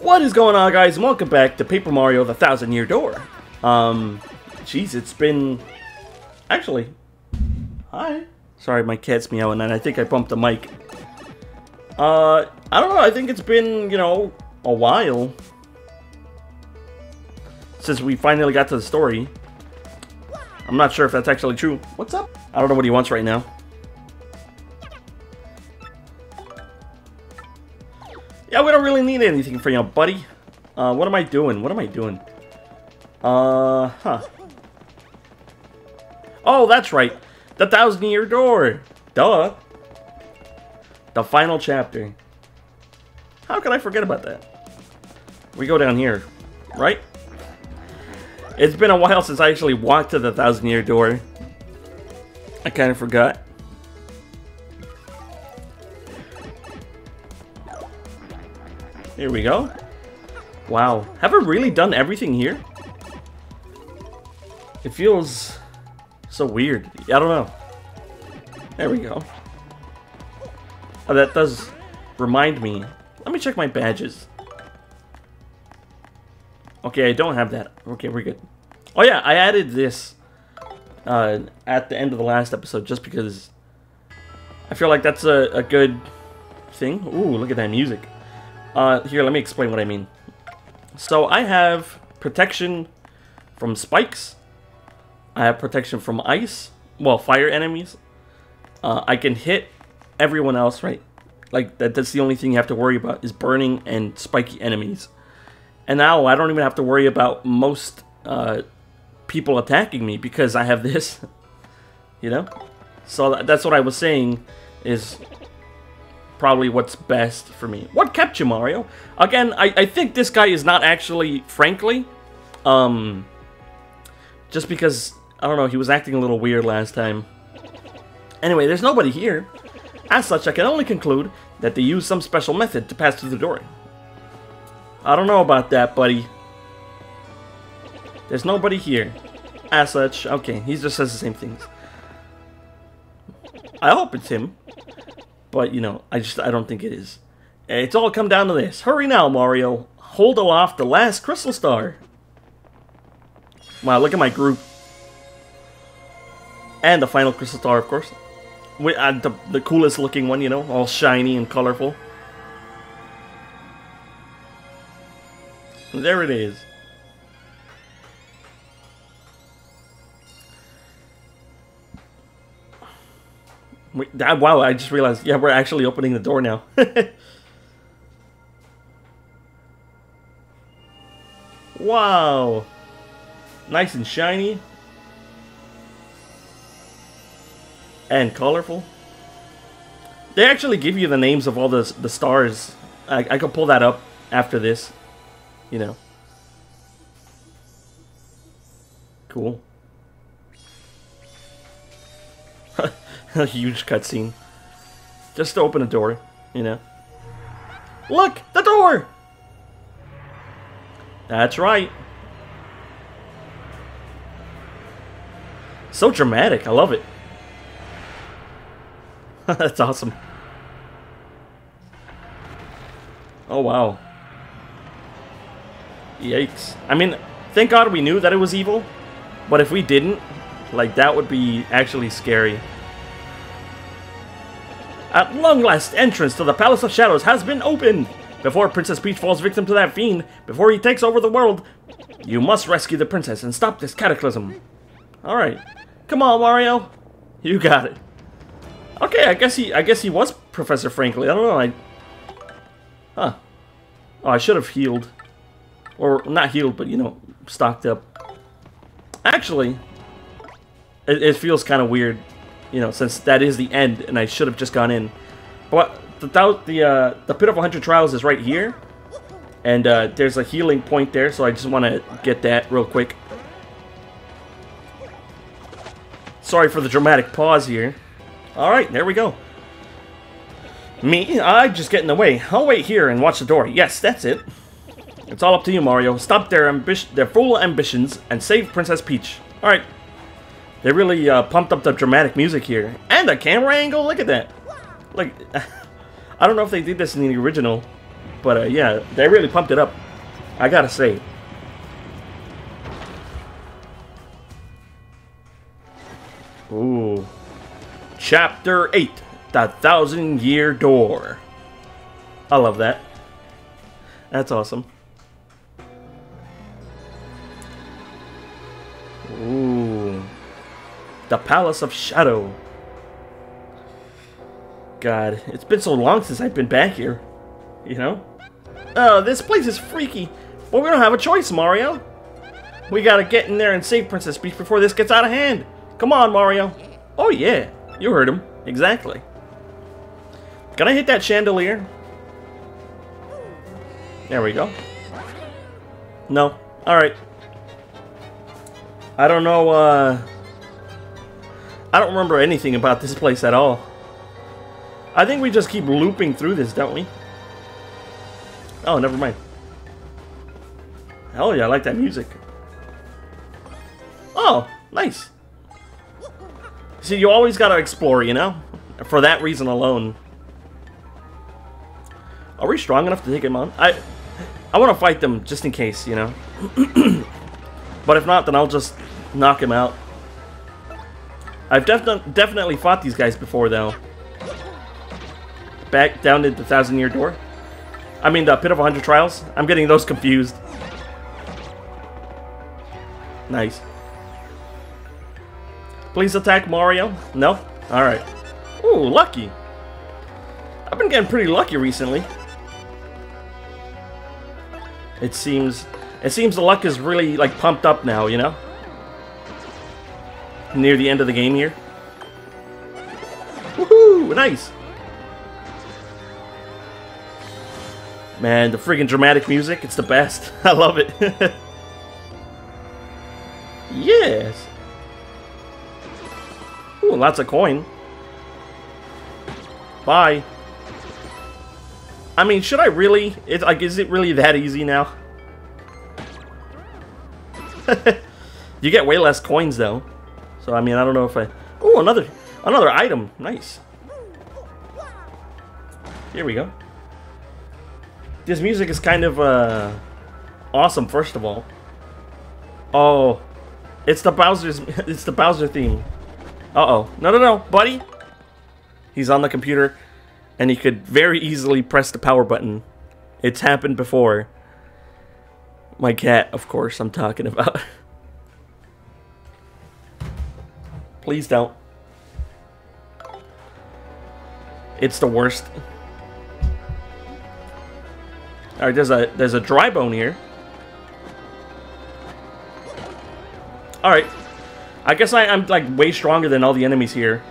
What is going on, guys? Welcome back to Paper Mario The 1000 Year Door. Jeez, it's been... Actually... Hi. Sorry, my cat's meowing, and I think I bumped the mic. I don't know, I think it's been, you know, a while since we finally got to the story. I'm not sure if that's actually true. What's up? I don't know what he wants right now. Yeah, we don't really need anything for you, buddy. What am I doing? What am I doing? Oh, that's right. The 1000 Year Door. Duh. The final chapter. How could I forget about that? We go down here, right? It's been a while since I actually walked to the 1000 Year Door. I kind of forgot. Here we go. Wow. Have I really done everything here? It feels so weird. I don't know. There we go. Oh, that does remind me. Let me check my badges. Okay, I don't have that. Okay, we're good. Oh yeah, I added this at the end of the last episode just because I feel like that's a good thing. Ooh, look at that music. Here, let me explain what I mean. So, I have protection from spikes. I have protection from ice. Well, fire enemies. I can hit everyone else, right? Like, that's the only thing you have to worry about is burning and spiky enemies. And now, I don't even have to worry about most people attacking me because I have this. You know? So, that's what I was saying is... probably what's best for me. What kept you, Mario? Again, I think this guy is not actually, frankly, just because, I don't know, he was acting a little weird last time. Anyway, there's nobody here. As such, I can only conclude that they used some special method to pass through the door. I don't know about that, buddy. There's nobody here. As such, okay, he just says the same things. I hope it's him. But, you know, I don't think it is. It's all come down to this. Hurry now, Mario. Hold off the last crystal star. Wow, look at my group. And the final crystal star, of course. The coolest looking one, you know, all shiny and colorful. And there it is. Wow, I just realized, yeah, we're actually opening the door now. Wow. Nice and shiny. And colorful. They actually give you the names of all the stars. I could pull that up after this, you know. Cool. A huge cutscene. Just to open a door, you know. Look! The door! That's right. So dramatic. I love it. That's awesome. Oh, wow. Yikes. I mean, thank God we knew that it was evil. But if we didn't, like, that would be actually scary. At long last, entrance to the Palace of Shadows has been opened! Before Princess Peach falls victim to that fiend, before he takes over the world, you must rescue the princess and stop this cataclysm. Alright. Come on, Mario. You got it. Okay, I guess he was Professor Frankly. I don't know, Huh. Oh, I should have healed. Or, not healed, but, you know, stocked up. Actually, it feels kind of weird. You know, since that is the end, and I should have just gone in. But the Pit of 100 Trials is right here. And there's a healing point there, so I just want to get that real quick. Sorry for the dramatic pause here. Alright, there we go. Me? I just get in the way. I'll wait here and watch the door. Yes, that's it. It's all up to you, Mario. Stop their fool ambitions and save Princess Peach. Alright. They really pumped up the dramatic music here. And the camera angle, look at that. Like, I don't know if they did this in the original. But yeah, they really pumped it up, I gotta say. Ooh. Chapter 8, The 1000-Year Door. I love that. That's awesome. Ooh. The Palace of Shadow. God, it's been so long since I've been back here, you know? Oh, this place is freaky. But we don't have a choice, Mario. We gotta get in there and save Princess Peach before this gets out of hand. Come on, Mario. Oh, yeah. You heard him. Exactly. Can I hit that chandelier? There we go. No. Alright. I don't know, I don't remember anything about this place at all. I think we just keep looping through this, don't we? Oh, never mind. Hell yeah, I like that music. Oh, nice. See, you always gotta explore, you know? For that reason alone. Are we strong enough to take him on? I want to fight them just in case, you know? But if not, then I'll just knock him out. I've definitely fought these guys before, though. Back down to the 1000-Year Door. I mean, the Pit of 100 Trials. I'm getting those confused. Nice. Please attack, Mario. No? Alright. Ooh, lucky. I've been getting pretty lucky recently. It seems the luck is really, like, pumped up now, you know? Near the end of the game here. Woohoo! Nice! Man, the friggin' dramatic music, it's the best. I love it. Yes! Ooh, lots of coin. Bye. I mean, should I really? It's like, is it really that easy now? You get way less coins though, so I mean, I don't know if I. Ooh, another item. Nice. Here we go. This music is kind of awesome. First of all. Oh, it's the Bowser's. It's the Bowser theme. Uh-oh. No, no, no, buddy. He's on the computer, and he could very easily press the power button. It's happened before. My cat, of course, I'm talking about. Please don't. It's the worst. All right, there's a dry bone here. All right. I guess I'm like way stronger than all the enemies here.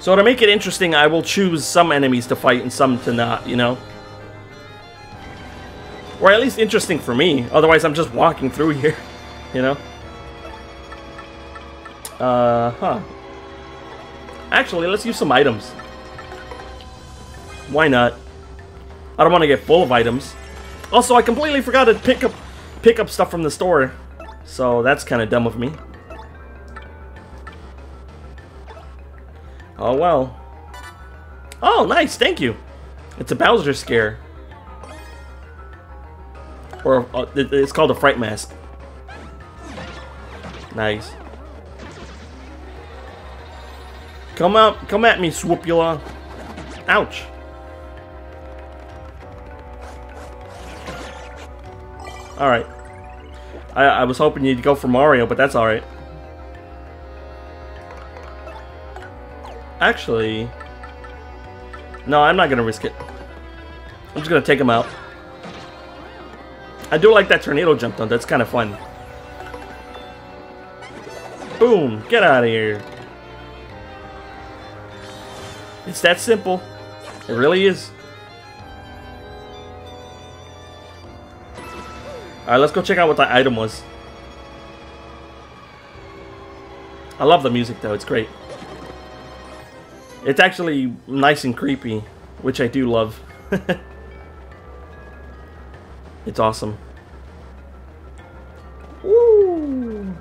So to make it interesting, I will choose some enemies to fight and some to not, you know? Or at least interesting for me. Otherwise, I'm just walking through here, you know? Actually, let's use some items. Why not? I don't want to get full of items. Also, I completely forgot to pick up stuff from the store. So that's kind of dumb of me. Oh, well. Oh, nice. Thank you. It's a Bowser scare. Or it's called a fright mask. Nice. Come out. Come at me, Swoopula. Ouch. All right. I was hoping you'd go for Mario, but that's all right. Actually, no, I'm not gonna risk it. I'm just gonna take him out. I do like that tornado jump though, that's kind of fun. Boom, get out of here. It's that simple. It really is. Alright, let's go check out what that item was. I love the music though, it's great. It's actually nice and creepy, which I do love. It's awesome. Woo!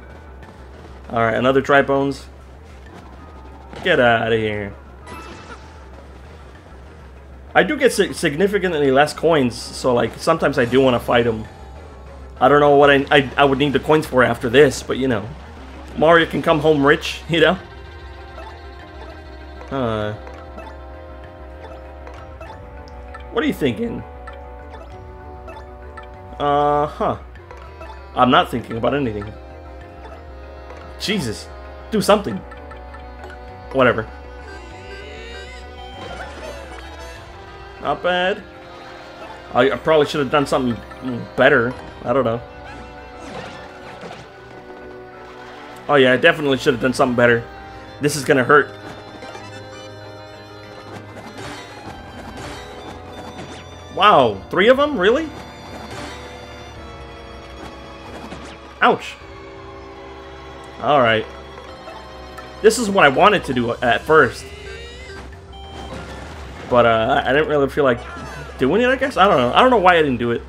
Alright, another dry bones. Get out of here. I do get significantly less coins, so like sometimes I do want to fight him. I don't know what I would need the coins for after this, but you know, Mario can come home rich, you know. What are you thinking? I'm not thinking about anything. Jesus, do something. Whatever. Not bad. I probably should have done something better. I don't know. Oh yeah, I definitely should have done something better. This is gonna hurt. Wow, 3 of them? Really? Ouch. Alright. This is what I wanted to do at first. But I didn't really feel like doing it, I guess? I don't know. I don't know why I didn't do it.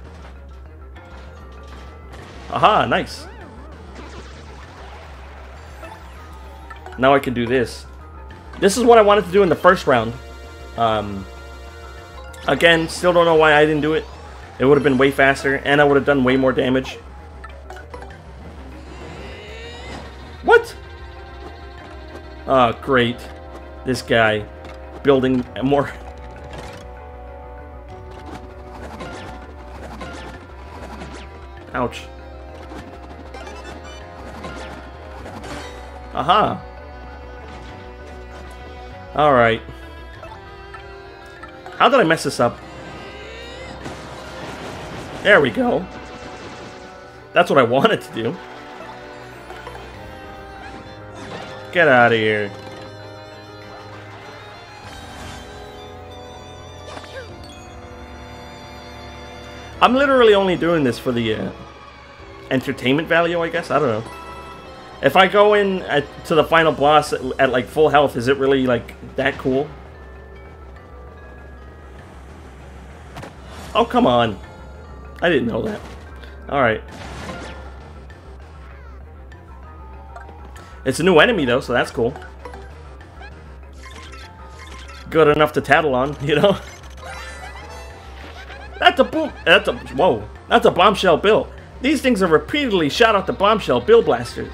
Aha, nice. Now I can do this. This is what I wanted to do in the first round. Again, still don't know why I didn't do it. It would have been way faster, and I would have done way more damage. What? Oh, great. This guy. Building more. Ouch. Aha. Alright. How did I mess this up? There we go. That's what I wanted to do. Get out of here. I'm literally only doing this for the entertainment value, I guess. I don't know. If I go in to the final boss at like full health, is it really like that cool? Oh, come on. I didn't know that. Alright. It's a new enemy, though, so that's cool. Good enough to tattle on, you know? That's a boom. That's a... Whoa. That's a Bombshell Bill. These things are repeatedly shot out the Bombshell Bill Blaster.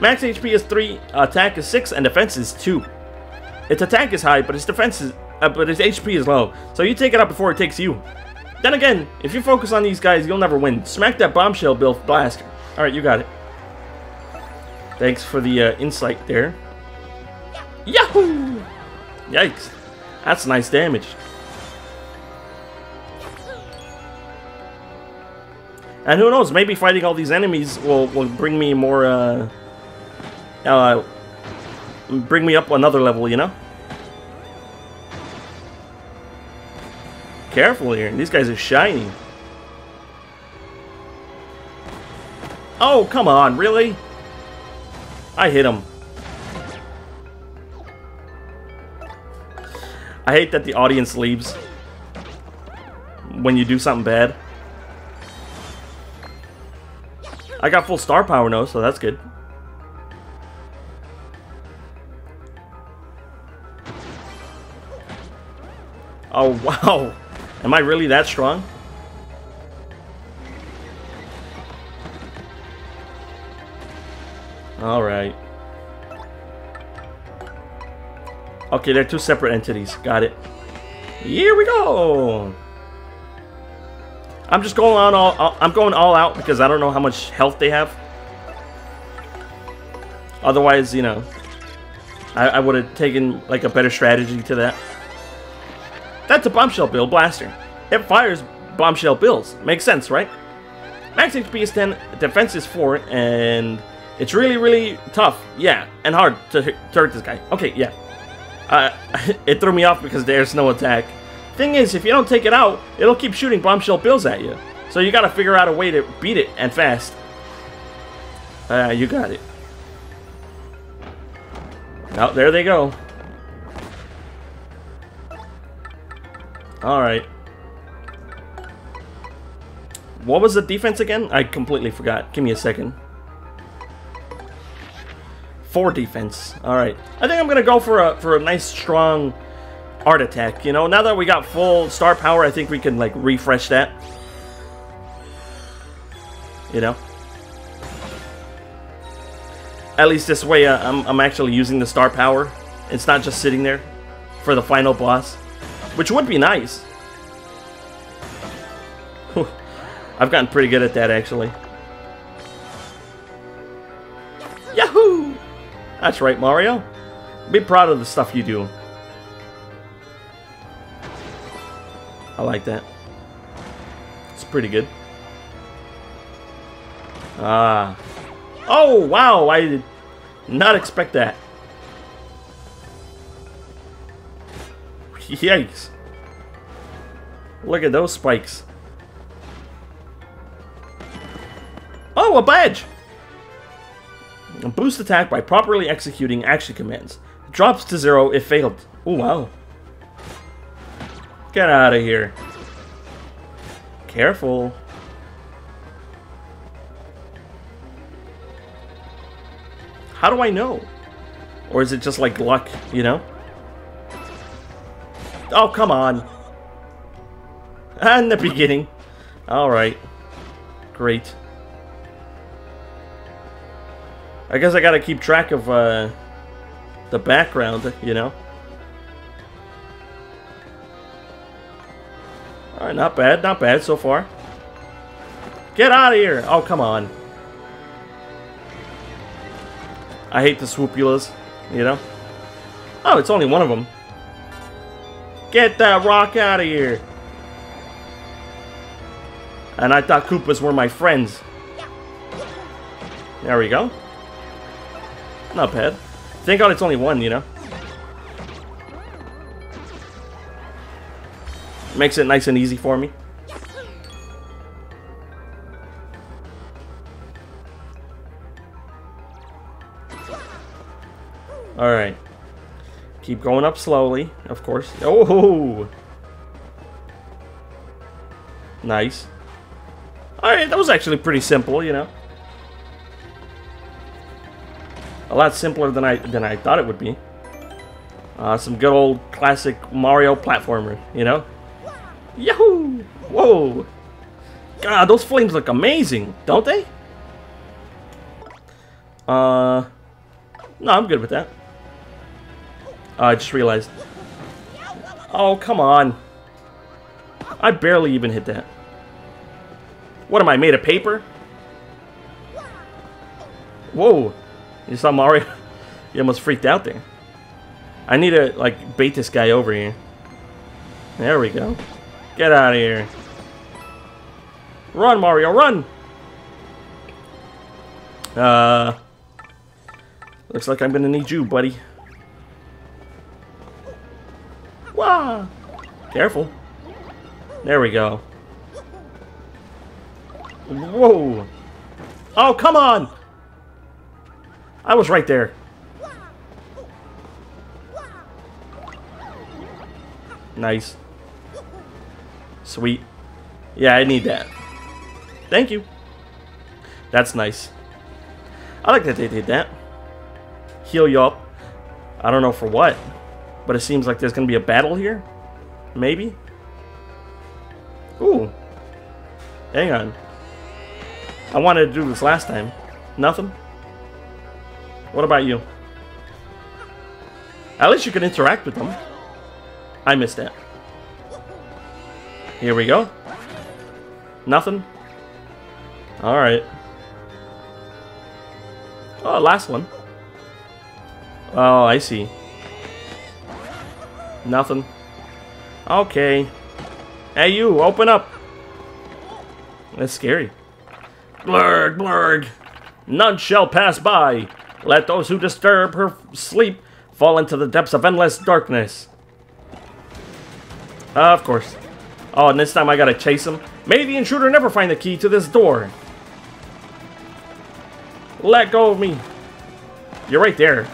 Max HP is 3, attack is 6, and defense is 2. Its attack is high, but its defense is... but its HP is low. So you take it out before it takes you. Then again, if you focus on these guys, you'll never win. Smack that Bombshell Bill Blaster. Alright, you got it. Thanks for the insight there. Yahoo! Yikes. That's nice damage. And who knows, maybe fighting all these enemies will bring me more, bring me up another level, you know? Careful here, these guys are shiny. Oh, come on, really? I hit him. I hate that the audience leaves when you do something bad. I got full star power now, so that's good. Oh, wow. Am I really that strong? Alright. Okay, they're two separate entities. Got it. Here we go! I'm just going on I'm going all out because I don't know how much health they have. Otherwise, you know, I would have taken like a better strategy to that. That's a Bombshell Bill Blaster. It fires Bombshell Bills. Makes sense, right? Max HP is 10, defense is 4, and it's really, really tough, yeah, and hard to hurt this guy. Okay, yeah. It threw me off because there's no attack. Thing is, if you don't take it out, it'll keep shooting Bombshell Bills at you. So you gotta figure out a way to beat it, and fast. You got it. Oh, there they go. Alright. What was the defense again? I completely forgot. Give me a second. 4 defense. All right, I think I'm gonna go for a nice strong Art Attack. You know, now that we got full star power, I think we can, like, refresh that. You know? At least this way, I'm actually using the star power. It's not just sitting there for the final boss, which would be nice. Whew. I've gotten pretty good at that, actually. Yahoo! That's right, Mario. Be proud of the stuff you do. I like that. It's pretty good. Ah... Oh, wow, I did not expect that. Yikes. Look at those spikes. Oh, a badge! A boost attack by properly executing action commands. It drops to 0 if failed. Oh, wow. Get out of here. Careful. How do I know? Or is it just like luck, you know? Oh, come on. In the beginning. Alright. Great. I guess I gotta keep track of the background, you know? Alright, not bad. Not bad so far. Get out of here! Oh, come on. I hate the swoopulas, you know? Oh, it's only one of them. Get that rock out of here! And I thought Koopas were my friends. There we go. Not bad. Thank God it's only one, you know? Makes it nice and easy for me. Alright. Keep going up slowly, of course. Oh! Nice. Alright, that was actually pretty simple, you know. A lot simpler than I thought it would be. Some good old classic Mario platformer, you know? Yahoo! Whoa! God, those flames look amazing, don't they? No, I'm good with that. I just realized. Oh, come on. I barely even hit that. What am I, made of paper? Whoa. You saw Mario? You almost freaked out there. I need to, like, bait this guy over here. There we go. Get out of here. Run, Mario, run! Looks like I'm gonna need you, buddy. Wah! Careful. There we go. Whoa! Oh, come on! I was right there. Nice. Sweet. Yeah, I need that. Thank you. That's nice. I like that they did that. Heal you up. I don't know for what, but it seems like there's gonna be a battle here. Maybe. Ooh. Hang on. I wanted to do this last time. Nothing. What about you? At least you can interact with them. I missed that. Here we go. Nothing. All right. Oh, last one. Oh, I see. Nothing. Okay. Hey, you, open up. That's scary. Blurg, blurg. None shall pass by. Let those who disturb her sleep fall into the depths of endless darkness. Of course. Oh, and this time I gotta chase him. May the intruder never find the key to this door. Let go of me. You're right there.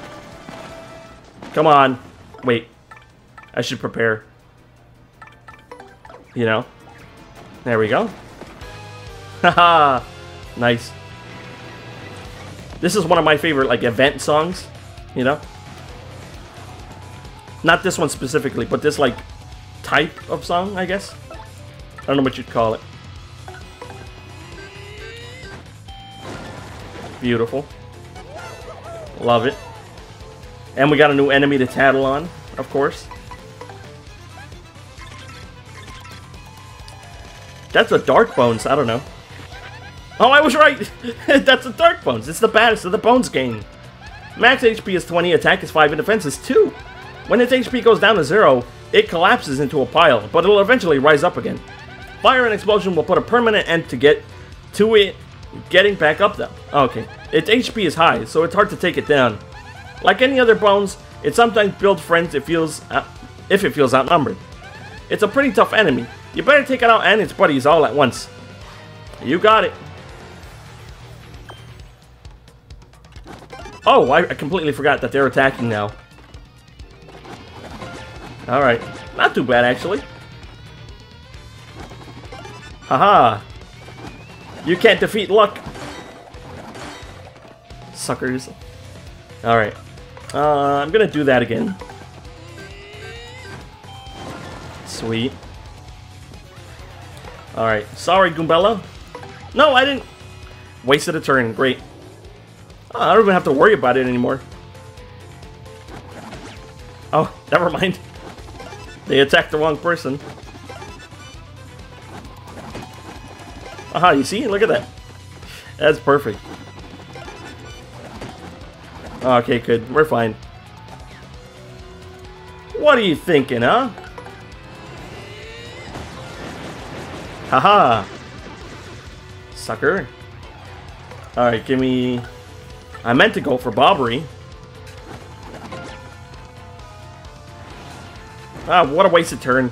Come on. Wait. I should prepare. You know? There we go. Haha. Nice. This is one of my favorite, like, event songs. You know? Not this one specifically, but this, like, type of song, I guess? I don't know what you'd call it. Beautiful. Love it. And we got a new enemy to tattle on, of course. That's a Dark Bones, I don't know. Oh, I was right! That's a Dark Bones, it's the baddest of the Bones game. Max HP is 20, attack is 5, and defense is 2. When its HP goes down to 0, it collapses into a pile, but it'll eventually rise up again. Fire and explosion will put a permanent end to it getting back up though. Okay, its HP is high, so it's hard to take it down. Like any other Bones, it sometimes builds friends if it feels outnumbered. It's a pretty tough enemy. You better take it out and its buddies all at once. You got it. Oh, I completely forgot that they're attacking now. Alright. Not too bad, actually. Haha. You can't defeat luck. Suckers. Alright. I'm gonna do that again. Sweet. Alright, sorry Goombella. No, I didn't. Wasted a turn, great. Oh, I don't even have to worry about it anymore. Oh, never mind. They attacked the wrong person. Aha, you see? Look at that. That's perfect. Okay, good. We're fine. What are you thinking, huh? Haha! Sucker. Alright, give me... I meant to go for Bobbery. Ah, what a wasted turn.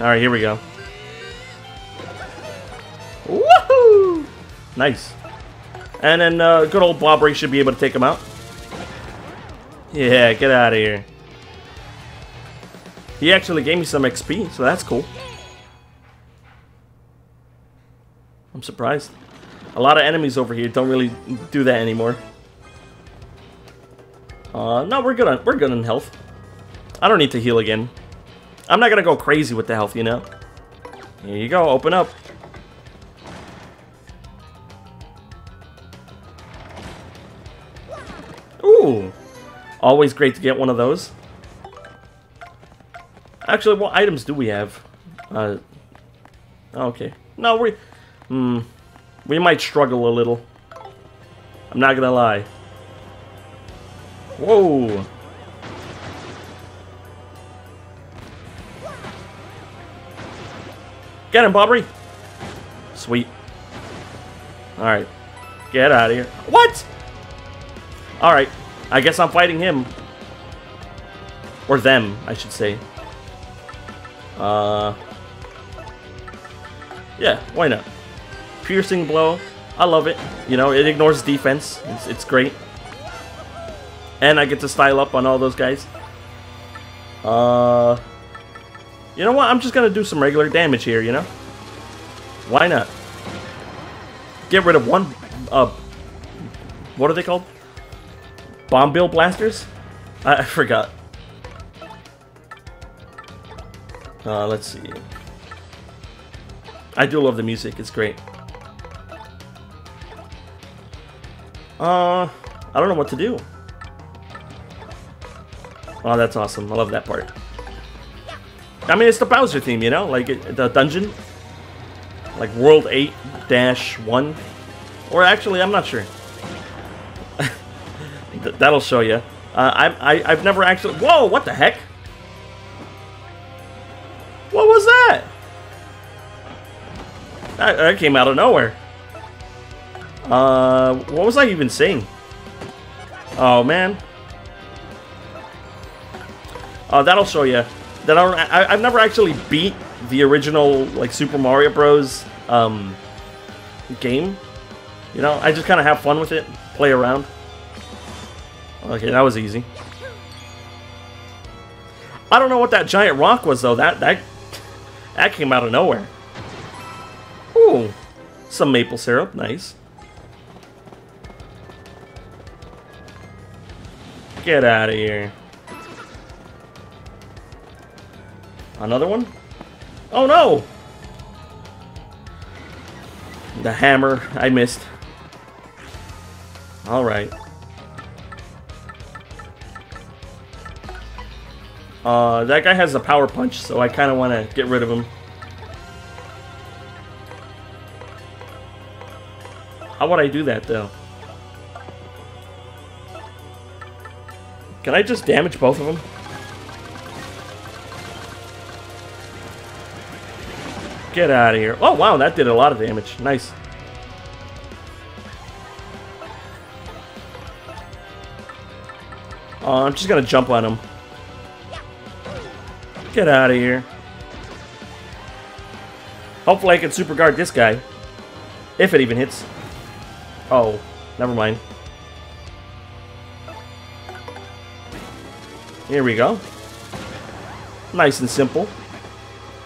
Alright, here we go. Woohoo! Nice. And then good old Bobbery should be able to take him out. Yeah, get out of here. He actually gave me some XP, so that's cool. I'm surprised. A lot of enemies over here don't really do that anymore. No, we're good on health. I don't need to heal again. I'm not gonna go crazy with the health, you know. Here you go, open up. Ooh, always great to get one of those. Actually, what items do we have? Okay. No, we might struggle a little. I'm not gonna lie. Whoa. Get him, Bobbery. Sweet. All right. Get out of here. What? All right. I guess I'm fighting him. Or them, I should say. Yeah, why not? Piercing blow, I love it. You know, it ignores defense. It's great, and I get to style up on all those guys. You know what? I'm just gonna do some regular damage here. You know, why not? Get rid of one. What are they called? Bombshell Bill Blasters? I forgot. Let's see. I do love the music, it's great. I don't know what to do. Oh, that's awesome. I love that part. I mean, it's the Bowser theme, you know? Like, the dungeon. Like, World 8-1. Or actually, I'm not sure. That'll show you. I've never actually... Whoa, what the heck? What was that? That came out of nowhere. What was I even saying? Oh man. That'll show you that I've never actually beat the original like Super Mario Bros. Game. You know, I just kind of have fun with it, play around. Okay, that was easy. I don't know what that giant rock was though. That came out of nowhere. Ooh, some maple syrup, nice. Get out of here. Another one? Oh no! The hammer. I missed. Alright. That guy has a power punch, so I kind of want to get rid of him. How would I do that, though? Can I just damage both of them? Get out of here. Oh, wow, that did a lot of damage. Nice. Oh, I'm just gonna jump on him. Get out of here. Hopefully I can super guard this guy. If it even hits. Oh, never mind. Here we go. Nice and simple.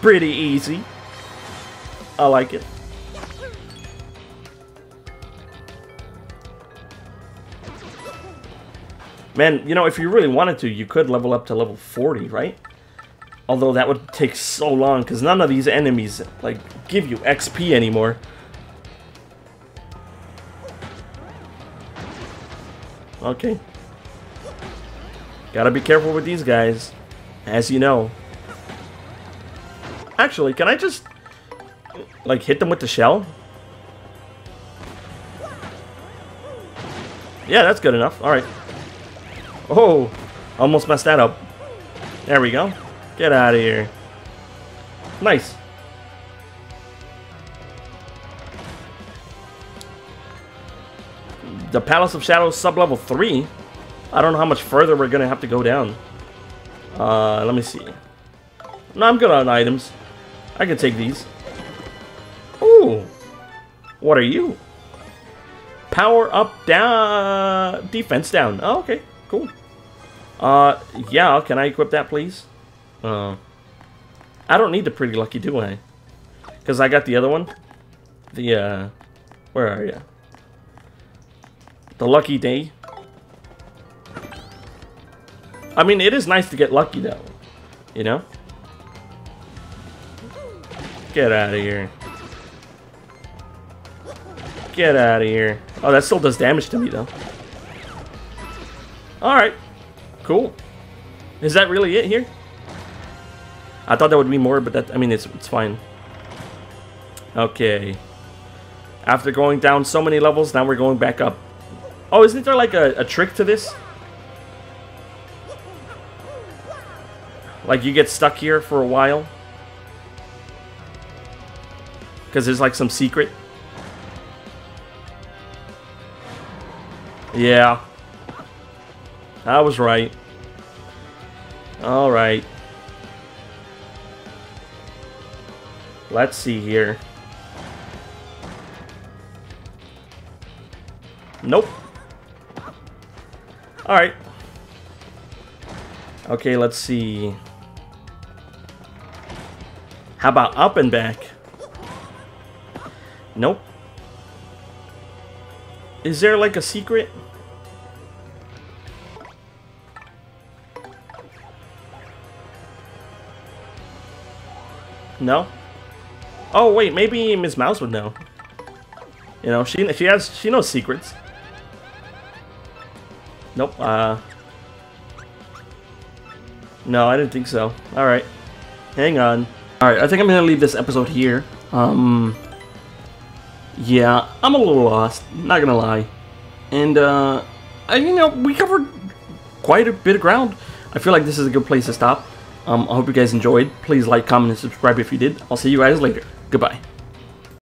Pretty easy. I like it. Man, you know, if you really wanted to, you could level up to level 40, right? Although that would take so long, because none of these enemies, like, give you XP anymore. Okay. Gotta be careful with these guys, as you know. Actually, can I just, like, hit them with the shell? Yeah, that's good enough. Alright. Oh, almost messed that up. There we go. Get out of here. Nice. The Palace of Shadows sub-level 3. I don't know how much further we're going to have to go down. Let me see. No, I'm good on items. I can take these. Ooh. What are you? Power up down. Defense down. Oh, okay. Cool. Yeah, can I equip that, please? I don't need the Pretty Lucky, do I? Because I got the other one. The, where are you? The Lucky Day. I mean, it is nice to get lucky, though. You know? Get out of here. Get out of here. Oh, that still does damage to me, though. Alright. Cool. Is that really it here? I thought that would be more, but that, I mean, it's fine. Okay. After going down so many levels, now we're going back up. Oh, isn't there like a trick to this? Like you get stuck here for a while? Because there's like some secret? Yeah. I was right. Alright. Let's see here. Nope. Alright. Okay, let's see. How about up and back? Nope. Is there like a secret? No? Oh wait, maybe Ms. Mouse would know. You know, she knows secrets. Nope. No, I didn't think so. All right, hang on. All right, I think I'm gonna leave this episode here. Yeah, I'm a little lost. Not gonna lie. And you know, we covered quite a bit of ground. I feel like this is a good place to stop. I hope you guys enjoyed. Please like, comment, and subscribe if you did. I'll see you guys later. Goodbye.